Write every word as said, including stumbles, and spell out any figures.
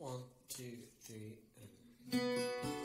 One, two, three, and...